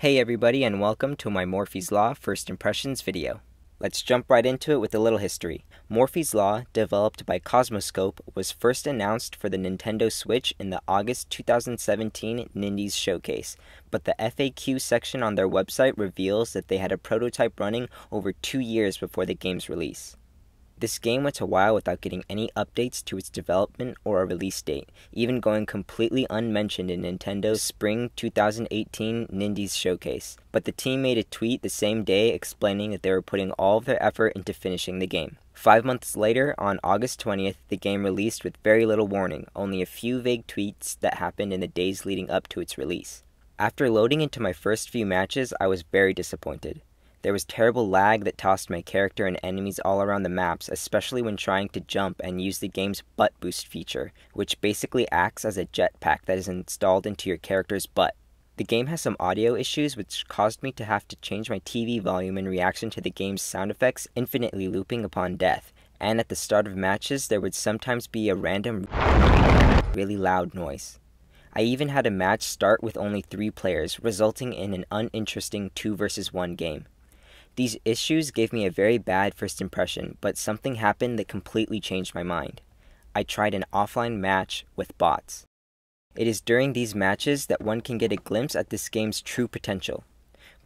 Hey everybody, and welcome to my Morphie's Law First Impressions video. Let's jump right into it with a little history. Morphie's Law, developed by Cosmoscope, was first announced for the Nintendo Switch in the August 2017 Nindies Showcase, but the FAQ section on their website reveals that they had a prototype running over 2 years before the game's release. This game went a while without getting any updates to its development or a release date, even going completely unmentioned in Nintendo's Spring 2018 Nindies Showcase. But the team made a tweet the same day explaining that they were putting all of their effort into finishing the game. 5 months later, on August 20th, the game released with very little warning, only a few vague tweets that happened in the days leading up to its release. After loading into my first few matches, I was very disappointed. There was terrible lag that tossed my character and enemies all around the maps, especially when trying to jump and use the game's butt boost feature, which basically acts as a jetpack that is installed into your character's butt. The game has some audio issues which caused me to have to change my TV volume in reaction to the game's sound effects infinitely looping upon death, and at the start of matches there would sometimes be a random really loud noise. I even had a match start with only 3 players, resulting in an uninteresting 2 versus 1 game. These issues gave me a very bad first impression, but something happened that completely changed my mind. I tried an offline match with bots. It is during these matches that one can get a glimpse at this game's true potential.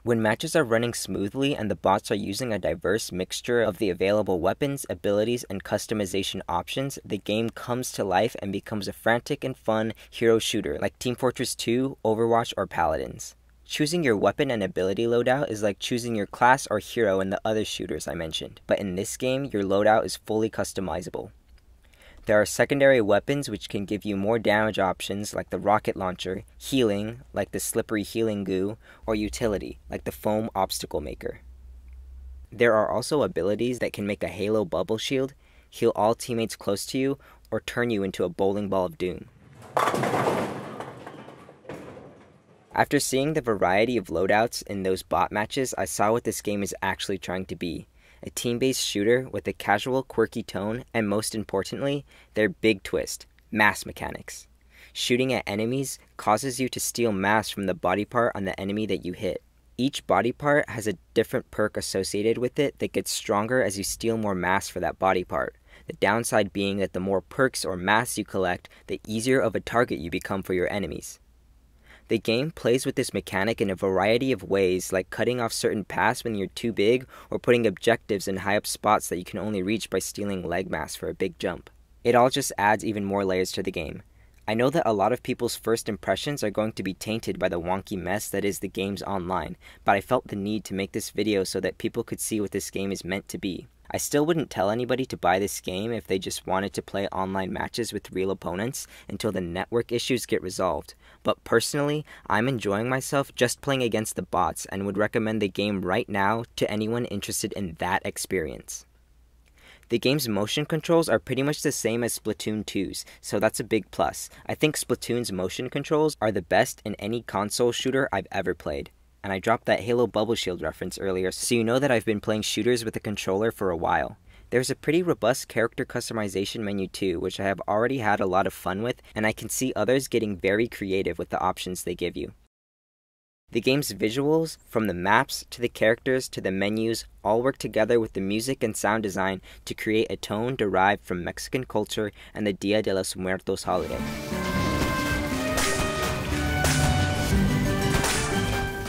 When matches are running smoothly and the bots are using a diverse mixture of the available weapons, abilities, and customization options, the game comes to life and becomes a frantic and fun hero shooter like Team Fortress 2, Overwatch, or Paladins. Choosing your weapon and ability loadout is like choosing your class or hero in the other shooters I mentioned, but in this game, your loadout is fully customizable. There are secondary weapons which can give you more damage options like the rocket launcher, healing like the slippery healing goo, or utility like the foam obstacle maker. There are also abilities that can make a halo bubble shield, heal all teammates close to you, or turn you into a bowling ball of doom. After seeing the variety of loadouts in those bot matches, I saw what this game is actually trying to be. A team-based shooter with a casual, quirky tone, and most importantly, their big twist, mass mechanics. Shooting at enemies causes you to steal mass from the body part on the enemy that you hit. Each body part has a different perk associated with it that gets stronger as you steal more mass for that body part. The downside being that the more perks or mass you collect, the easier of a target you become for your enemies. The game plays with this mechanic in a variety of ways, like cutting off certain paths when you're too big, or putting objectives in high up spots that you can only reach by stealing leg mass for a big jump. It all just adds even more layers to the game. I know that a lot of people's first impressions are going to be tainted by the wonky mess that is the games online, but I felt the need to make this video so that people could see what this game is meant to be. I still wouldn't tell anybody to buy this game if they just wanted to play online matches with real opponents until the network issues get resolved, but personally, I'm enjoying myself just playing against the bots and would recommend the game right now to anyone interested in that experience. The game's motion controls are pretty much the same as Splatoon 2's, so that's a big plus. I think Splatoon's motion controls are the best in any console shooter I've ever played. And I dropped that Halo Bubble Shield reference earlier, so you know that I've been playing shooters with a controller for a while. There's a pretty robust character customization menu too, which I have already had a lot of fun with, and I can see others getting very creative with the options they give you. The game's visuals, from the maps, to the characters, to the menus, all work together with the music and sound design to create a tone derived from Mexican culture and the Dia de los Muertos holiday.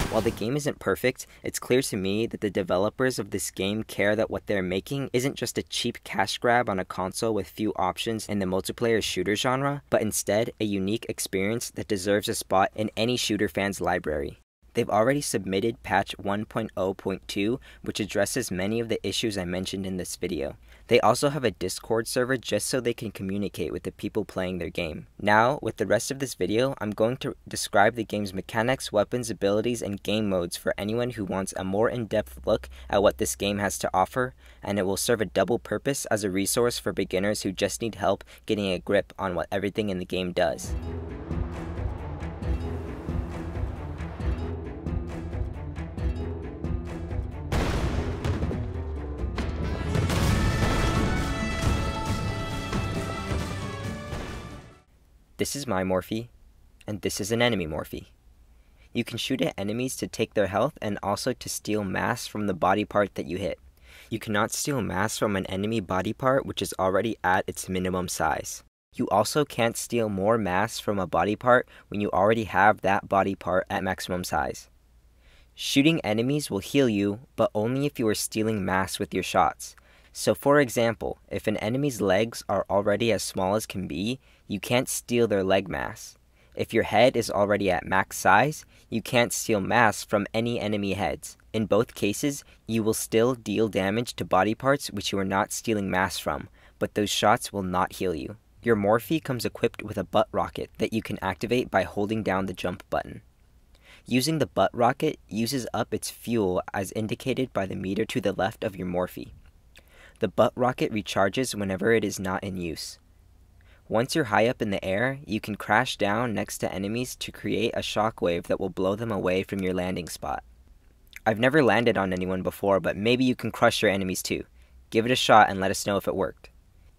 While the game isn't perfect, it's clear to me that the developers of this game care that what they're making isn't just a cheap cash grab on a console with few options in the multiplayer shooter genre, but instead a unique experience that deserves a spot in any shooter fan's library. They've already submitted patch 1.0.2, which addresses many of the issues I mentioned in this video. They also have a Discord server just so they can communicate with the people playing their game. Now, with the rest of this video, I'm going to describe the game's mechanics, weapons, abilities, and game modes for anyone who wants a more in-depth look at what this game has to offer, and it will serve a double purpose as a resource for beginners who just need help getting a grip on what everything in the game does. This is my Morphie, and this is an enemy Morphie. You can shoot at enemies to take their health and also to steal mass from the body part that you hit. You cannot steal mass from an enemy body part which is already at its minimum size. You also can't steal more mass from a body part when you already have that body part at maximum size. Shooting enemies will heal you, but only if you are stealing mass with your shots. So for example, if an enemy's legs are already as small as can be, you can't steal their leg mass. If your head is already at max size, you can't steal mass from any enemy heads. In both cases, you will still deal damage to body parts which you are not stealing mass from, but those shots will not heal you. Your Morphe comes equipped with a butt rocket that you can activate by holding down the jump button. Using the butt rocket uses up its fuel as indicated by the meter to the left of your Morphe. The butt rocket recharges whenever it is not in use. Once you're high up in the air, you can crash down next to enemies to create a shockwave that will blow them away from your landing spot. I've never landed on anyone before, but maybe you can crush your enemies too. Give it a shot and let us know if it worked.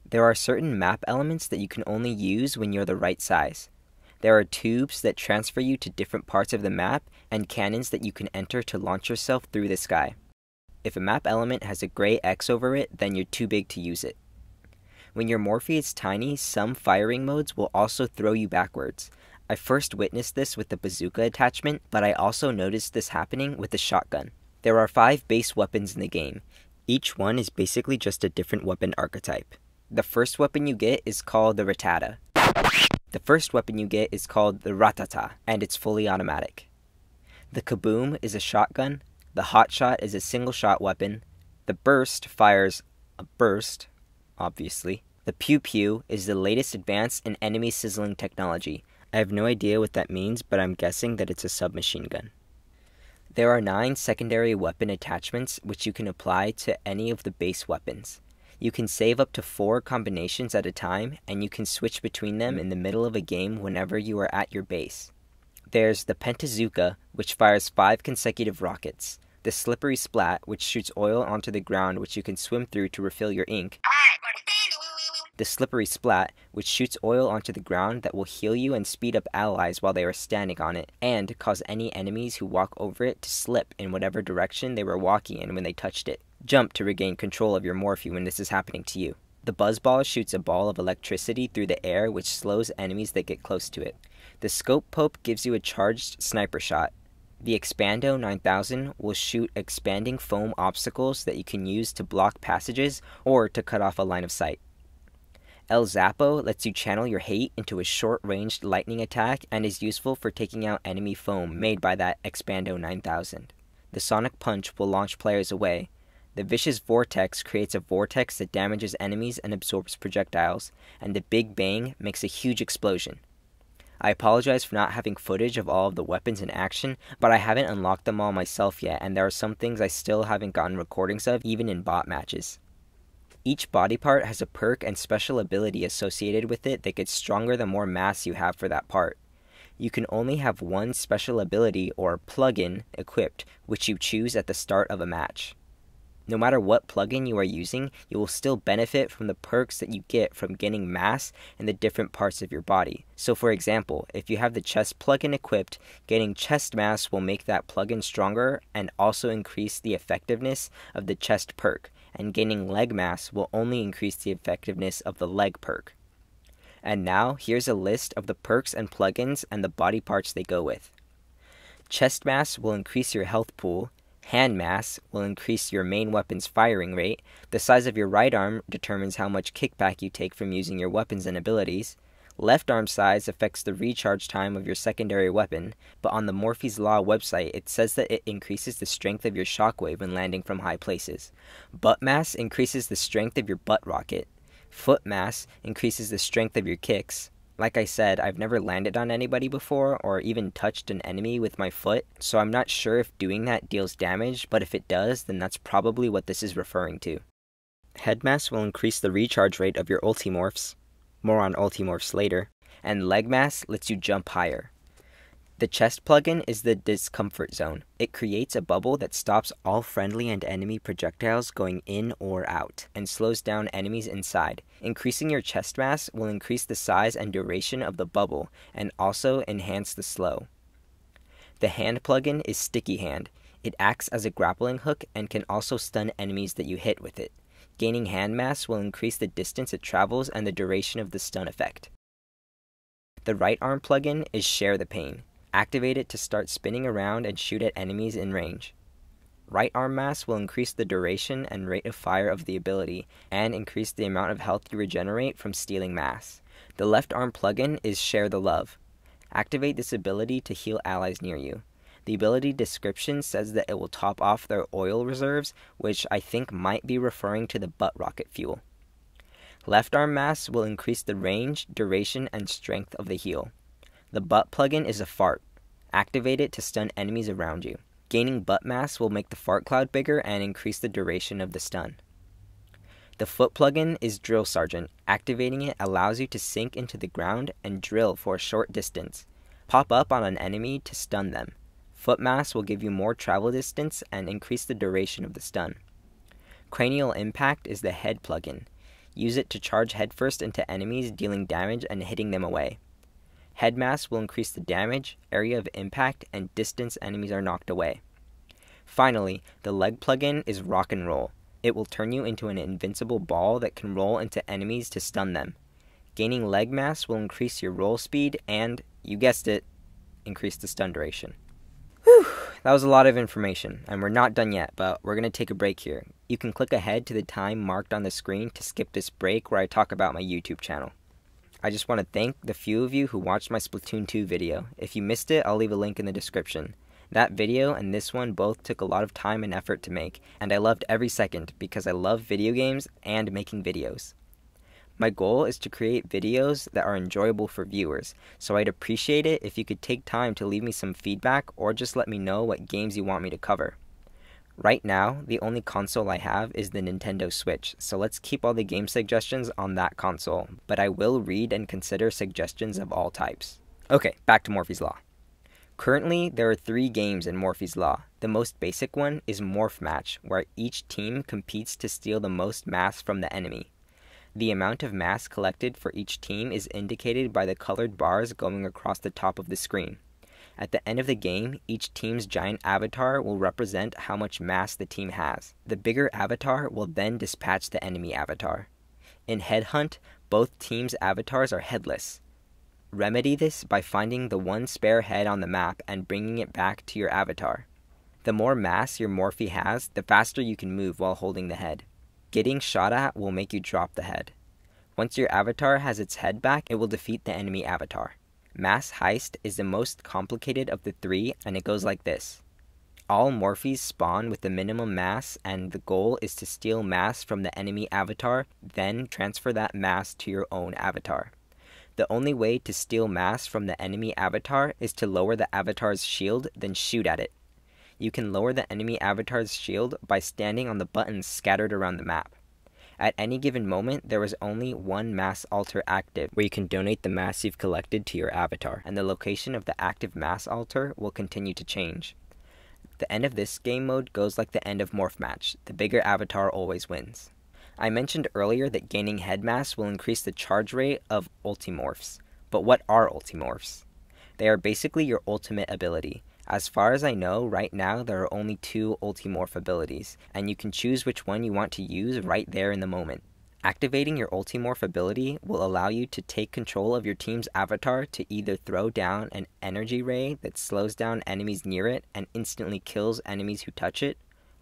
There are certain map elements that you can only use when you're the right size. There are tubes that transfer you to different parts of the map, and cannons that you can enter to launch yourself through the sky. If a map element has a gray X over it, then you're too big to use it. When your Morphe is tiny, some firing modes will also throw you backwards. I first witnessed this with the bazooka attachment, but I also noticed this happening with the shotgun. There are 5 base weapons in the game. Each one is basically just a different weapon archetype. The first weapon you get is called the Rattata. The first weapon you get is called the Rattata, and it's fully automatic. The Kaboom is a shotgun. The Hotshot is a single-shot weapon. The Burst fires a burst, obviously. The Pew Pew is the latest advance in enemy sizzling technology. I have no idea what that means, but I'm guessing that it's a submachine gun. There are 9 secondary weapon attachments which you can apply to any of the base weapons. You can save up to 4 combinations at a time, and you can switch between them in the middle of a game whenever you are at your base. There's the Pentazooka, which fires 5 consecutive rockets. The Slippery Splat, which shoots oil onto the ground which you can swim through to refill your ink. The Slippery Splat, which shoots oil onto the ground that will heal you and speed up allies while they are standing on it, and cause any enemies who walk over it to slip in whatever direction they were walking in when they touched it. Jump to regain control of your Morphe when this is happening to you. The Buzz Ball shoots a ball of electricity through the air which slows enemies that get close to it. The Scope Pope gives you a charged sniper shot. The Expando 9000 will shoot expanding foam obstacles that you can use to block passages or to cut off a line of sight. El Zappo lets you channel your hate into a short-ranged lightning attack and is useful for taking out enemy foam made by that Expando 9000. The Sonic Punch will launch players away. The Vicious Vortex creates a vortex that damages enemies and absorbs projectiles, and the Big Bang makes a huge explosion. I apologize for not having footage of all of the weapons in action, but I haven't unlocked them all myself yet, and there are some things I still haven't gotten recordings of, even in bot matches. Each body part has a perk and special ability associated with it that gets stronger the more mass you have for that part. You can only have one special ability, or plugin, equipped, which you choose at the start of a match. No matter what plugin you are using, you will still benefit from the perks that you get from gaining mass in the different parts of your body. So for example, if you have the chest plugin equipped, gaining chest mass will make that plugin stronger and also increase the effectiveness of the chest perk, and gaining leg mass will only increase the effectiveness of the leg perk. And now, here's a list of the perks and plugins and the body parts they go with. Chest mass will increase your health pool. Hand mass will increase your main weapon's firing rate. The size of your right arm determines how much kickback you take from using your weapons and abilities. Left arm size affects the recharge time of your secondary weapon, but on the Morphie's Law website it says that it increases the strength of your shockwave when landing from high places. Butt mass increases the strength of your butt rocket. Foot mass increases the strength of your kicks. Like I said, I've never landed on anybody before or even touched an enemy with my foot, so I'm not sure if doing that deals damage, but if it does, then that's probably what this is referring to. Head mass will increase the recharge rate of your Ultimorphs, more on Ultimorphs later, and leg mass lets you jump higher. The chest plugin is the Discomfort Zone. It creates a bubble that stops all friendly and enemy projectiles going in or out, and slows down enemies inside. Increasing your chest mass will increase the size and duration of the bubble, and also enhance the slow. The hand plugin is Sticky Hand. It acts as a grappling hook and can also stun enemies that you hit with it. Gaining hand mass will increase the distance it travels and the duration of the stun effect. The right arm plugin is Share the Pain. Activate it to start spinning around and shoot at enemies in range. Right arm mass will increase the duration and rate of fire of the ability, and increase the amount of health you regenerate from stealing mass. The left arm plugin is Share the Love. Activate this ability to heal allies near you. The ability description says that it will top off their oil reserves, which I think might be referring to the butt rocket fuel. Left arm mass will increase the range, duration, and strength of the heal. The butt plugin is a fart. Activate it to stun enemies around you. Gaining butt mass will make the fart cloud bigger and increase the duration of the stun. The foot plugin is Drill Sergeant. Activating it allows you to sink into the ground and drill for a short distance. Pop up on an enemy to stun them. Foot mass will give you more travel distance and increase the duration of the stun. Cranial Impact is the head plugin. Use it to charge headfirst into enemies, dealing damage and hitting them away. Head mass will increase the damage, area of impact, and distance enemies are knocked away. Finally, the leg plugin is Rock and Roll. It will turn you into an invincible ball that can roll into enemies to stun them. Gaining leg mass will increase your roll speed and, you guessed it, increase the stun duration. Whew, that was a lot of information, and we're not done yet, but we're going to take a break here. You can click ahead to the time marked on the screen to skip this break where I talk about my YouTube channel. I just want to thank the few of you who watched my Splatoon 2 video. If you missed it, I'll leave a link in the description. That video and this one both took a lot of time and effort to make, and I loved every second because I love video games and making videos. My goal is to create videos that are enjoyable for viewers, so I'd appreciate it if you could take time to leave me some feedback or just let me know what games you want me to cover. Right now, the only console I have is the Nintendo Switch, so let's keep all the game suggestions on that console, but I will read and consider suggestions of all types. Okay, back to Morphie's Law. Currently, there are 3 games in Morphie's Law. The most basic one is Morph Match, where each team competes to steal the most mass from the enemy. The amount of mass collected for each team is indicated by the colored bars going across the top of the screen. At the end of the game, each team's giant avatar will represent how much mass the team has. The bigger avatar will then dispatch the enemy avatar. In Headhunt, both teams' avatars are headless. Remedy this by finding the one spare head on the map and bringing it back to your avatar. The more mass your Morphy has, the faster you can move while holding the head. Getting shot at will make you drop the head. Once your avatar has its head back, it will defeat the enemy avatar. Mass Heist is the most complicated of the 3, and it goes like this. All Morphies spawn with the minimum mass, and the goal is to steal mass from the enemy avatar, then transfer that mass to your own avatar. The only way to steal mass from the enemy avatar is to lower the avatar's shield, then shoot at it. You can lower the enemy avatar's shield by standing on the buttons scattered around the map. At any given moment, there is only one mass altar active, where you can donate the mass you've collected to your avatar, and the location of the active mass altar will continue to change. The end of this game mode goes like the end of Morph Match. The bigger avatar always wins. I mentioned earlier that gaining head mass will increase the charge rate of Ultimorphs. But what are Ultimorphs? They are basically your ultimate ability. As far as I know, right now there are only 2 Ultimorph abilities, and you can choose which one you want to use right there in the moment. Activating your Ultimorph ability will allow you to take control of your team's avatar to either throw down an energy ray that slows down enemies near it and instantly kills enemies who touch it,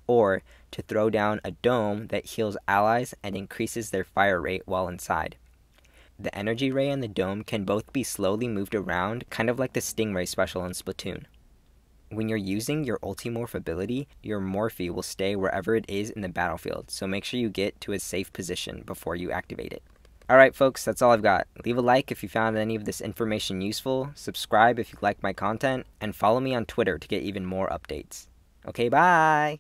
or to throw down a dome that heals allies and increases their fire rate while inside. The energy ray and the dome can both be slowly moved around, kind of like the Stingray special in Splatoon. When you're using your Ultimorph ability, your Morphy will stay wherever it is in the battlefield, so make sure you get to a safe position before you activate it. Alright folks, that's all I've got. Leave a like if you found any of this information useful, subscribe if you like my content, and follow me on Twitter to get even more updates. Okay, bye!